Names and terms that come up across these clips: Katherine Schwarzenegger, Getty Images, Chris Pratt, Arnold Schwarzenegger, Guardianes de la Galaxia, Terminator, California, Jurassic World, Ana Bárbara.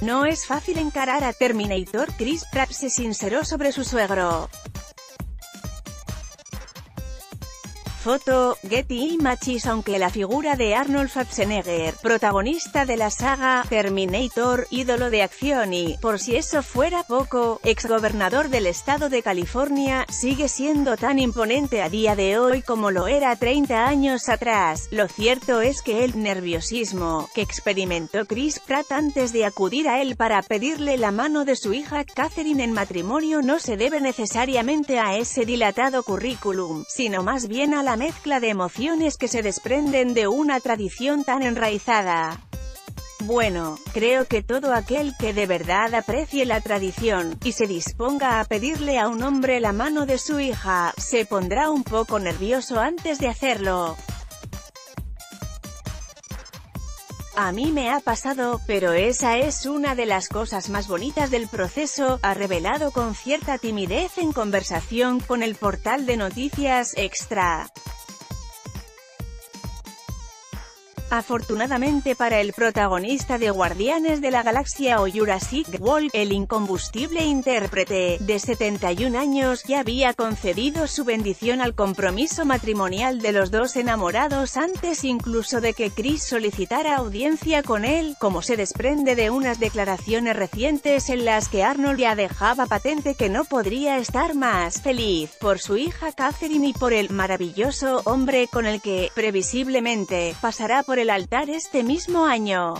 No es fácil encarar a Terminator. Chris Pratt se sinceró sobre su suegro. Foto, Getty Images. Aunque la figura de Arnold Schwarzenegger, protagonista de la saga Terminator, ídolo de acción y, por si eso fuera poco, exgobernador del estado de California, sigue siendo tan imponente a día de hoy como lo era 30 años atrás, lo cierto es que el nerviosismo que experimentó Chris Pratt antes de acudir a él para pedirle la mano de su hija Katherine en matrimonio no se debe necesariamente a ese dilatado currículum, sino más bien a la mezcla de emociones que se desprenden de una tradición tan enraizada. Bueno, creo que todo aquel que de verdad aprecie la tradición, y se disponga a pedirle a un hombre la mano de su hija, se pondrá un poco nervioso antes de hacerlo. A mí me ha pasado, pero esa es una de las cosas más bonitas del proceso, ha revelado con cierta timidez en conversación con el portal de noticias Extra. Afortunadamente para el protagonista de Guardianes de la Galaxia o Jurassic World, el incombustible intérprete, de 71 años, ya había concedido su bendición al compromiso matrimonial de los dos enamorados antes incluso de que Chris solicitara audiencia con él, como se desprende de unas declaraciones recientes en las que Arnold ya dejaba patente que no podría estar más feliz por su hija Katherine y por el maravilloso hombre con el que, previsiblemente, pasará por el altar este mismo año.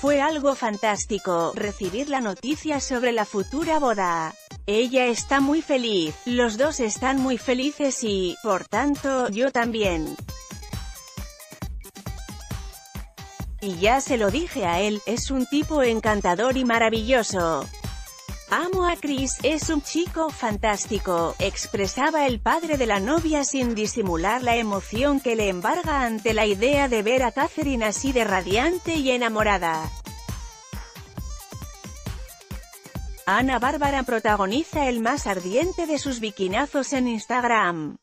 Fue algo fantástico recibir la noticia sobre la futura boda. Ella está muy feliz, los dos están muy felices y, por tanto, yo también. Y ya se lo dije a él, es un tipo encantador y maravilloso. Amo a Chris, es un chico fantástico, expresaba el padre de la novia sin disimular la emoción que le embarga ante la idea de ver a Katherine así de radiante y enamorada. Ana Bárbara protagoniza el más ardiente de sus bikinazos en Instagram.